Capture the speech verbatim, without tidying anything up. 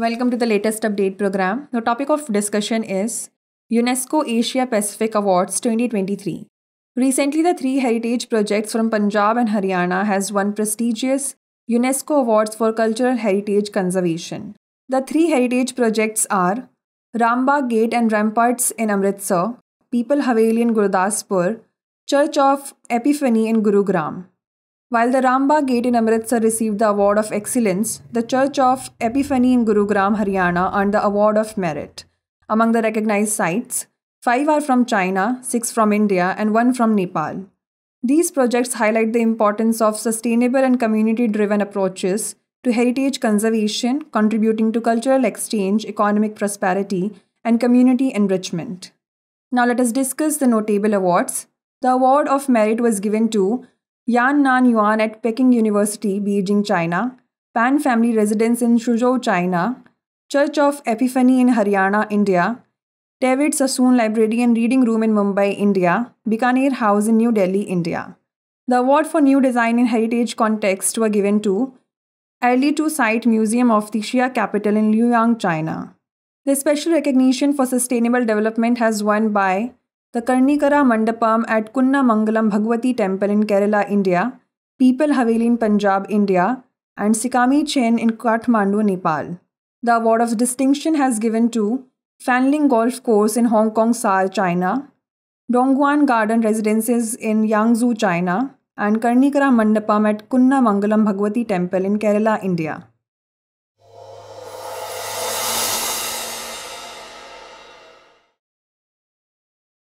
Welcome to the latest update program. The topic of discussion is UNESCO Asia Pacific Awards twenty twenty-three. Recently, the three heritage projects from Punjab and Haryana has won prestigious UNESCO awards for cultural heritage conservation. The three heritage projects are Rambagh Gate and Ramparts in Amritsar, Pipal Haveli in Gurdaspur, Church of Epiphany in Gurugram. While the Rambagh Gate in Amritsar received the Award of Excellence, the Church of Epiphany in Gurugram, Haryana earned the Award of Merit. Among the recognized sites, five are from China, six from India, and one from Nepal. These projects highlight the importance of sustainable and community-driven approaches to heritage conservation, contributing to cultural exchange, economic prosperity, and community enrichment. Now let us discuss the notable awards. The Award of Merit was given to Yan Nan Yuan at Peking University, Beijing, China, Pan Family Residence in Shuzhou, China, Church of Epiphany in Haryana, India, David Sassoon Library and Reading Room in Mumbai, India, Bikaner House in New Delhi, India. The award for new design in heritage context were given to Erlitou Site Museum of the Xia Capital in Luoyang, China. The special recognition for sustainable development has won by the Karnikara Mandapam at Kunnamangalam Bhagavathy Temple in Kerala, India, Pipal Haveli in Punjab, India, and Sikami Chhen in Kathmandu, Nepal. The award of distinction has given to Fanling Golf Course in Hong Kong, S A R, China, Dongguan Garden Residences in Yangzhou, China, and Karnikara Mandapam at Kunnamangalam Bhagavathy Temple in Kerala, India.